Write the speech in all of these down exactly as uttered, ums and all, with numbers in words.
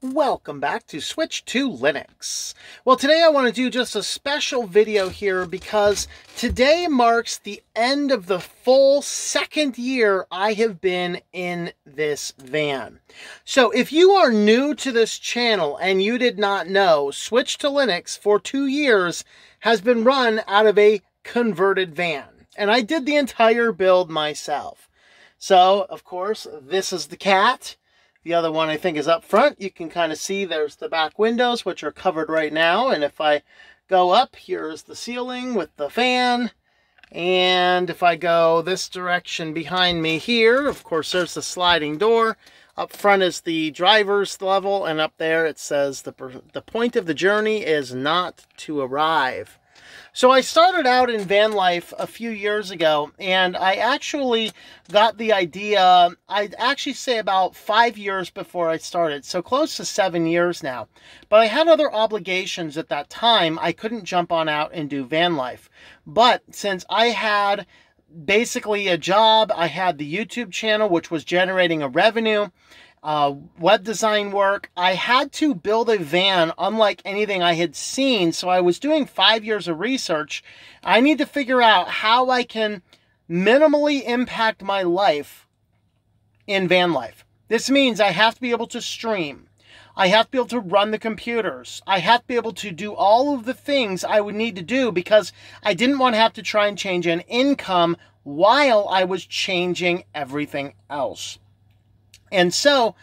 Welcome back to Switch to Linux. Well, today I want to do just a special video here because today marks the end of the full second year I have been in this van. So if you are new to this channel and you did not know, Switch to Linux for two years has been run out of a converted van. And I did the entire build myself. So, of course, this is the cat. The other one I think is up front. You can kind of see there's the back windows, which are covered right now. And if I go up, here's the ceiling with the fan. And if I go this direction behind me here, of course, there's the sliding door. Up front is the driver's level. And up there it says the, the point of the journey is not to arrive. So I started out in van life a few years ago, and I actually got the idea, I'd actually say about five years before I started, so close to seven years now. But I had other obligations at that time. I couldn't jump on out and do van life. But since I had basically a job, I had the YouTube channel, which was generating a revenue, Uh, web design work, I had to build a van unlike anything I had seen. So I was doing five years of research. I need to figure out how I can minimally impact my life in van life. This means I have to be able to stream. I have to be able to run the computers. I have to be able to do all of the things I would need to do because I didn't want to have to try and change an income while I was changing everything else. And so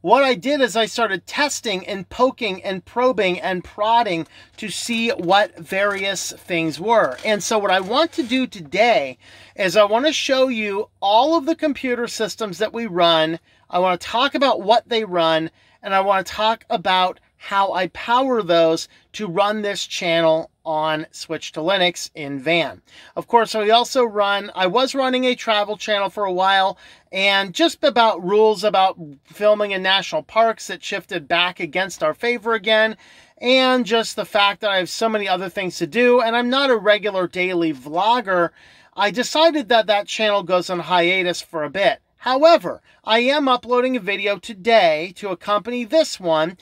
what I did is I started testing and poking and probing and prodding to see what various things were. And so what I want to do today is I want to show you all of the computer systems that we run. I want to talk about what they run, and I want to talk about how I power those to run this channel on Switch to Linux in van. Of course, we also run, I was running a travel channel for a while, and just about rules about filming in national parks that shifted back against our favor again, and just the fact that I have so many other things to do, and I'm not a regular daily vlogger, I decided that that channel goes on hiatus for a bit. However, I am uploading a video today to accompany this one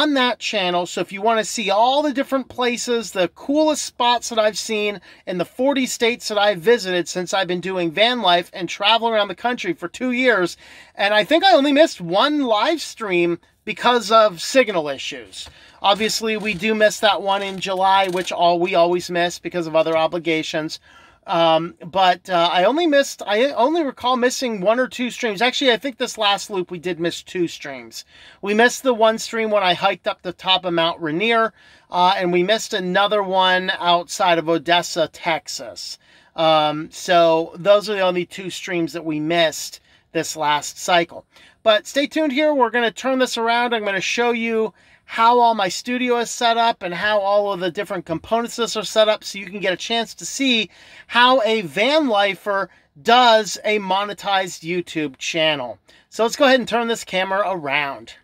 on that channel. So if you want to see all the different places, the coolest spots that I've seen in the forty states that I've visited since I've been doing van life and traveling around the country for two years. And I think I only missed one live stream because of signal issues. Obviously, we do miss that one in July, which all we always miss because of other obligations. Um, but uh, I only missed, I only recall missing one or two streams. Actually, I think this last loop we did miss two streams. We missed the one stream when I hiked up the top of Mount Rainier, uh, and we missed another one outside of Odessa, Texas. Um, so those are the only two streams that we missed this last cycle. But stay tuned here. We're going to turn this around. I'm going to show you how all my studio is set up and how all of the different components are set up so you can get a chance to see how a van lifer does a monetized YouTube channel. So let's go ahead and turn this camera around.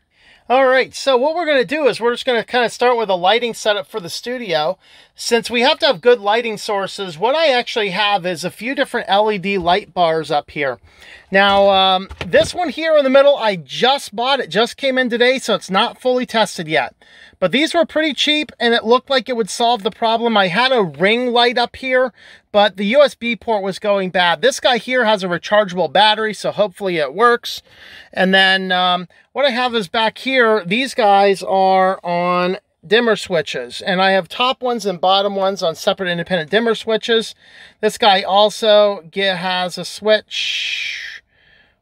All right, so what we're going to do is we're just going to kind of start with a lighting setup for the studio. Since we have to have good lighting sources, what I actually have is a few different L E D light bars up here. Now, um, this one here in the middle, I just bought. It just came in today, so it's not fully tested yet. But these were pretty cheap, and it looked like it would solve the problem. I had a ring light up here, but the U S B port was going bad. This guy here has a rechargeable battery, so hopefully it works. And then um, what I have is back here, these guys are on dimmer switches, and I have top ones and bottom ones on separate independent dimmer switches. This guy also get, has a switch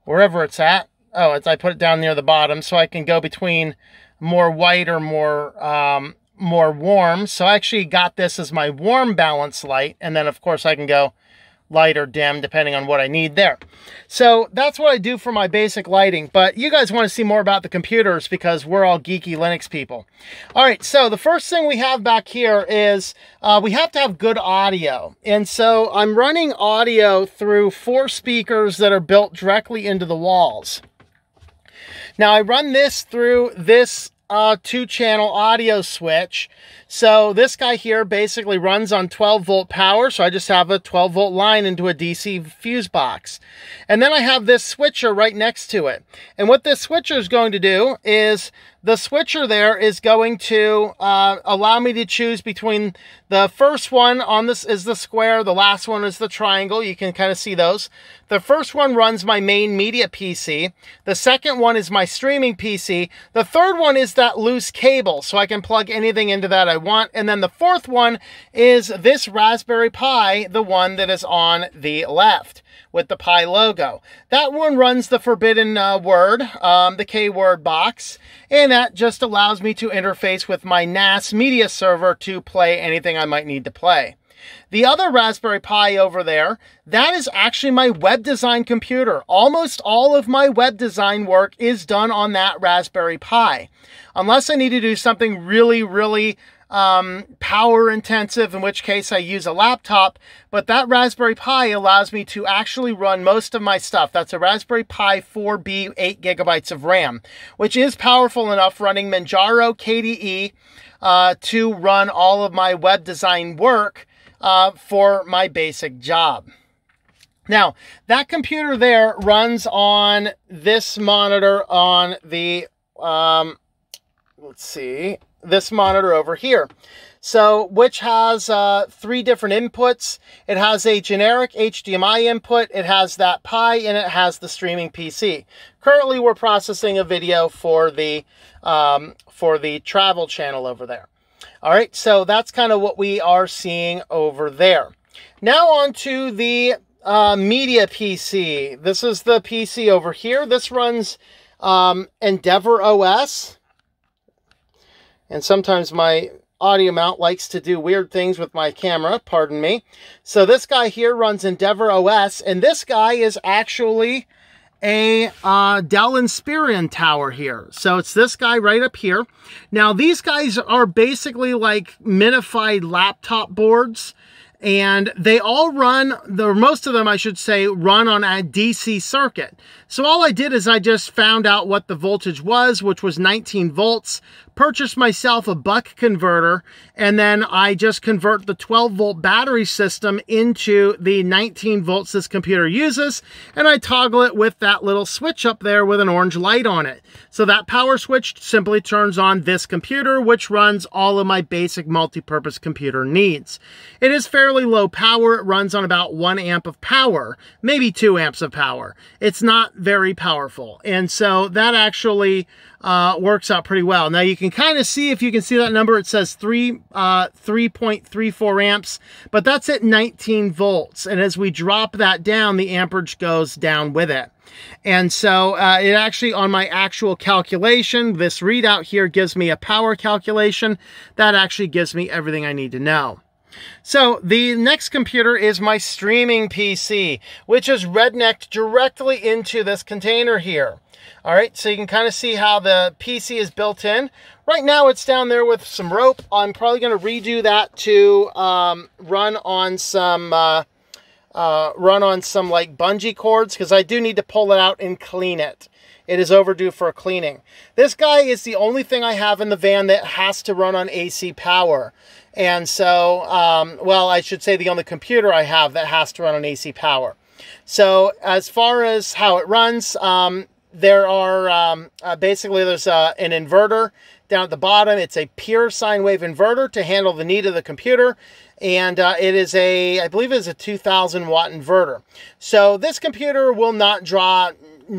wherever it's at. Oh, it's, I put it down near the bottom so I can go between more white or more... Um, more warm. So I actually got this as my warm balance light, and then of course I can go light or dim depending on what I need there. So that's what I do for my basic lighting, but you guys want to see more about the computers because we're all geeky Linux people. All right, so the first thing we have back here is uh, we have to have good audio. And so I'm running audio through four speakers that are built directly into the walls. Now I run this through this Uh, two channel audio switch. So this guy here basically runs on twelve volt power. So I just have a twelve volt line into a D C fuse box. And then I have this switcher right next to it. And what this switcher is going to do is the switcher there is going to uh, allow me to choose between the first one on this is the square, the last one is the triangle. You can kind of see those. The first one runs my main media P C. The second one is my streaming P C. The third one is that loose cable, so I can plug anything into that I want. And then the fourth one is this Raspberry Pi, the one that is on the left with the Pi logo. That one runs the forbidden uh, word, um, the K-word box, and that just allows me to interface with my N A S media server to play anything I might need to play. The other Raspberry Pi over there, that is actually my web design computer. Almost all of my web design work is done on that Raspberry Pi. Unless I need to do something really, really um, power intensive, in which case I use a laptop, but that Raspberry Pi allows me to actually run most of my stuff. That's a Raspberry Pi four B, eight gigabytes of RAM, which is powerful enough running Manjaro K D E uh, to run all of my web design work uh, for my basic job. Now, that computer there runs on this monitor on the, um, let's see, this monitor over here, so which has uh, three different inputs. It has a generic H D M I input, it has that Pi, and it has the streaming P C. Currently, we're processing a video for the um, for the travel channel over there. All right, so that's kind of what we are seeing over there. Now on to the uh, media P C. This is the P C over here. This runs um, Endeavor O S. And sometimes my audio mount likes to do weird things with my camera, pardon me. So this guy here runs Endeavor O S, and this guy is actually a uh, Dell Inspiron tower here. So it's this guy right up here. Now these guys are basically like minified laptop boards, and they all run, the most of them I should say, run on a D C circuit. So all I did is I just found out what the voltage was, which was nineteen volts, purchased myself a buck converter, and then I just convert the twelve volt battery system into the nineteen volts this computer uses, and I toggle it with that little switch up there with an orange light on it. So that power switch simply turns on this computer, which runs all of my basic multi-purpose computer needs. It is fairly low power. It runs on about one amp of power, maybe two amps of power. It's not very powerful, and so that actually Uh, works out pretty well. Now you can kind of see, if you can see that number, it says three, uh, three point three four amps, but that's at nineteen volts. And as we drop that down, the amperage goes down with it. And so uh, it actually, on my actual calculation, this readout here gives me a power calculation. That actually gives me everything I need to know. So the next computer is my streaming P C, which is rednecked directly into this container here. All right, so you can kind of see how the P C is built in. Right now it's down there with some rope. I'm probably going to redo that to um, run on some uh, uh, run on some like bungee cords, because I do need to pull it out and clean it. It is overdue for a cleaning. This guy is the only thing I have in the van that has to run on A C power. And so, um, well, I should say the only computer I have that has to run on A C power. So as far as how it runs, um, there are um, uh, basically there's uh, an inverter down at the bottom. It's a pure sine wave inverter to handle the need of the computer. And uh, it is a, I believe it is a two thousand watt inverter. So this computer will not draw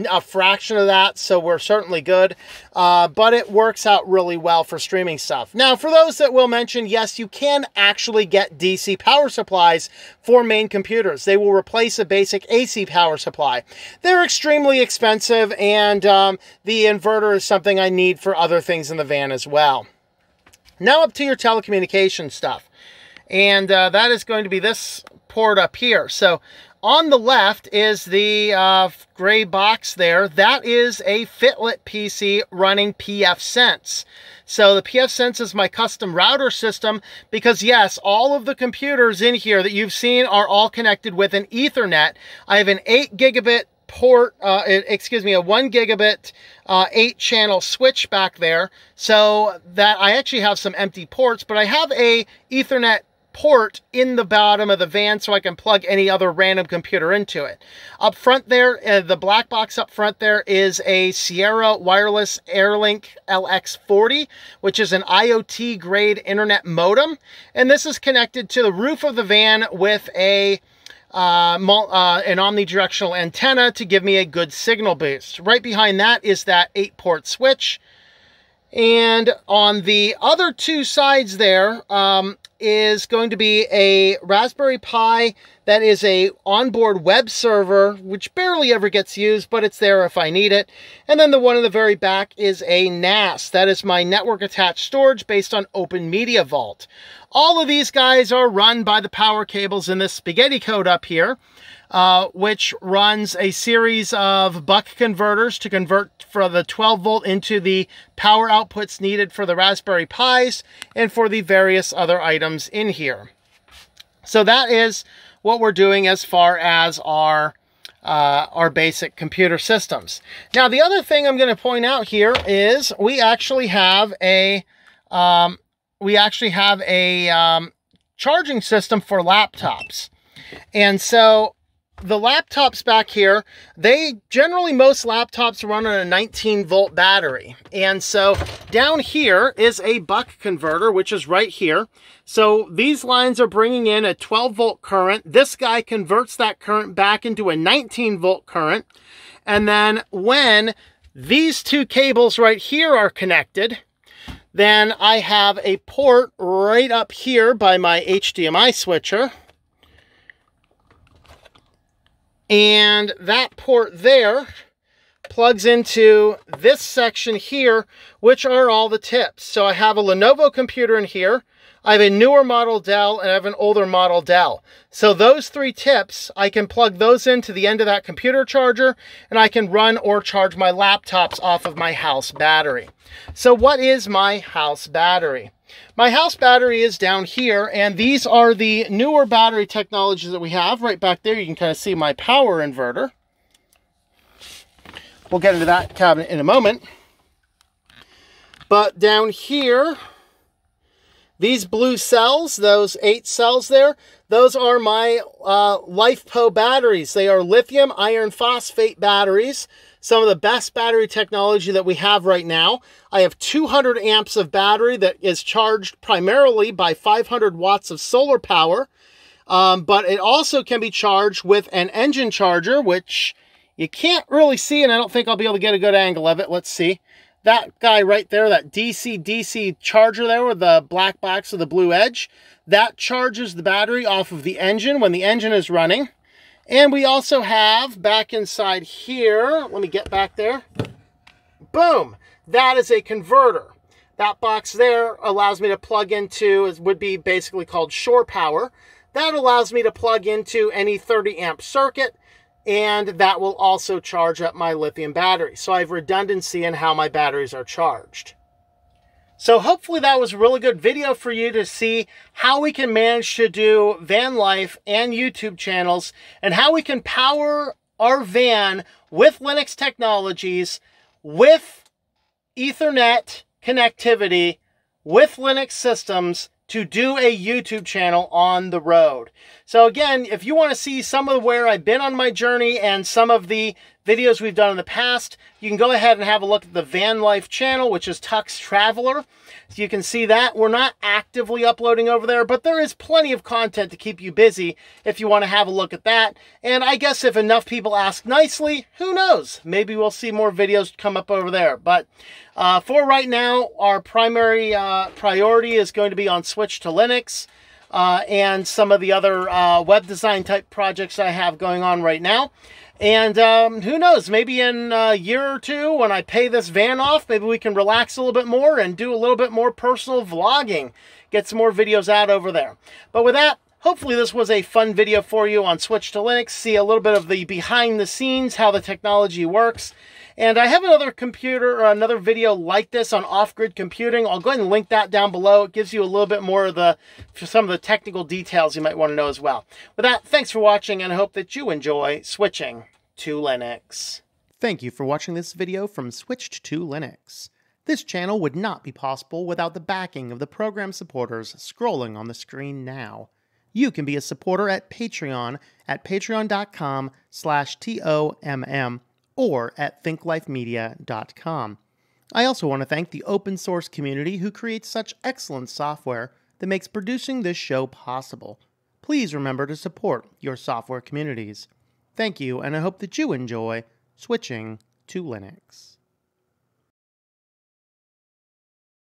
a fraction of that, so we're certainly good, uh, but it works out really well for streaming stuff. Now, for those that will mention, yes, you can actually get D C power supplies for main computers. They will replace a basic A C power supply. They're extremely expensive, and um, the inverter is something I need for other things in the van as well. Now up to your telecommunication stuff, and uh, that is going to be this port up here. So on the left is the uh, gray box there. That is a Fitlet P C running P F Sense. So the P F Sense is my custom router system, because yes, all of the computers in here that you've seen are all connected with an Ethernet. I have an eight gigabit port, uh, excuse me, a one gigabit uh, eight channel switch back there. So that I actually have some empty ports, but I have a Ethernet port in the bottom of the van so I can plug any other random computer into it. Up front there, uh, the black box up front there is a Sierra Wireless AirLink L X forty, which is an IoT grade internet modem. And this is connected to the roof of the van with a Uh, uh, an omnidirectional antenna to give me a good signal boost. Right behind that is that eight port switch. And on the other two sides there um, is going to be a Raspberry Pi that is a onboard web server, which barely ever gets used, but it's there if I need it. And then the one in the very back is a N A S. That is my network attached storage based on Open Media Vault. All of these guys are run by the power cables in this spaghetti code up here, uh, which runs a series of buck converters to convert from the twelve volt into the power outputs needed for the Raspberry Pis and for the various other items in here. So that is what we're doing as far as our uh, our basic computer systems. Now, the other thing I'm going to point out here is we actually have a um, we actually have a um, charging system for laptops, and so the laptops back here, they generally, most laptops run on a nineteen volt battery. And so down here is a buck converter, which is right here. So these lines are bringing in a twelve volt current. This guy converts that current back into a nineteen volt current. And then when these two cables right here are connected, then I have a port right up here by my H D M I switcher. And that port there plugs into this section here, which are all the tips. So I have a Lenovo computer in here, I have a newer model Dell, and I have an older model Dell. So those three tips, I can plug those into the end of that computer charger, and I can run or charge my laptops off of my house battery. So what is my house battery? My house battery is down here, and these are the newer battery technologies that we have. Right back there, you can kind of see my power inverter. We'll get into that cabinet in a moment. But down here, these blue cells, those eight cells there, those are my uh, LiFePO batteries. They are lithium iron phosphate batteries. Some of the best battery technology that we have right now. I have two hundred amps of battery that is charged primarily by five hundred watts of solar power. Um, but it also can be charged with an engine charger, which you can't really see, and I don't think I'll be able to get a good angle of it. Let's see. That guy right there, that D C D C charger there with the black box with the blue edge, that charges the battery off of the engine when the engine is running. And we also have back inside here, let me get back there, boom, that is a converter. That box there allows me to plug into, it would be basically called shore power. That allows me to plug into any thirty amp circuit, and that will also charge up my lithium battery. So I have redundancy in how my batteries are charged. So hopefully that was a really good video for you to see how we can manage to do van life and YouTube channels, and how we can power our van with Linux technologies, with Ethernet connectivity, with Linux systems to do a YouTube channel on the road. So again, if you want to see some of where I've been on my journey and some of the videos we've done in the past, you can go ahead and have a look at the Van Life channel, which is Tux Traveler. So you can see that. We're not actively uploading over there, but there is plenty of content to keep you busy if you want to have a look at that. And I guess if enough people ask nicely, who knows? Maybe we'll see more videos come up over there. But uh, for right now, our primary uh, priority is going to be on Switch to Linux. Uh, and some of the other uh, web design type projects I have going on right now. And um, who knows, maybe in a year or two when I pay this van off, maybe we can relax a little bit more and do a little bit more personal vlogging. Get some more videos out over there. But with that, hopefully this was a fun video for you on Switch to Linux. See a little bit of the behind the scenes, how the technology works. And I have another computer or another video like this on off-grid computing. I'll go ahead and link that down below. It gives you a little bit more of the, some of the technical details you might want to know as well. With that, thanks for watching, and I hope that you enjoy Switching to Linux. Thank you for watching this video from Switched to Linux. This channel would not be possible without the backing of the program supporters scrolling on the screen now. You can be a supporter at Patreon at patreon.com slash T-O-M-M or at think life media dot com. I also want to thank the open source community who creates such excellent software that makes producing this show possible. Please remember to support your software communities. Thank you, and I hope that you enjoy switching to Linux.